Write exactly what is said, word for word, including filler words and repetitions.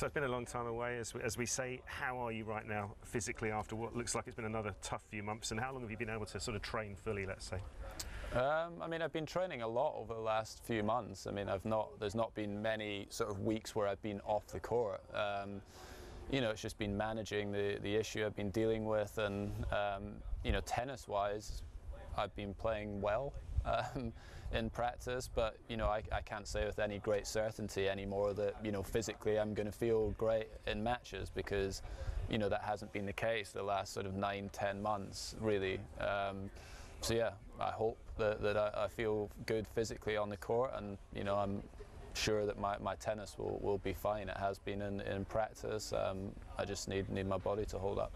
So it's been a long time away. As we, as we say, how are you right now physically after what looks like it's been another tough few months? And how long have you been able to sort of train fully, let's say? Um, I mean, I've been training a lot over the last few months. I mean, I've not, there's not been many sort of weeks where I've been off the court. Um, you know, it's just been managing the, the issue I've been dealing with. And, um, you know, tennis-wise, I've been playing well um, in practice, but, you know, I, I can't say with any great certainty anymore that, you know, physically I'm going to feel great in matches, because, you know, that hasn't been the case the last sort of nine, ten months, really. Um, so, yeah, I hope that, that I, I feel good physically on the court, and, you know, I'm sure that my, my tennis will, will be fine. It has been in, in practice. Um, I just need, need my body to hold up.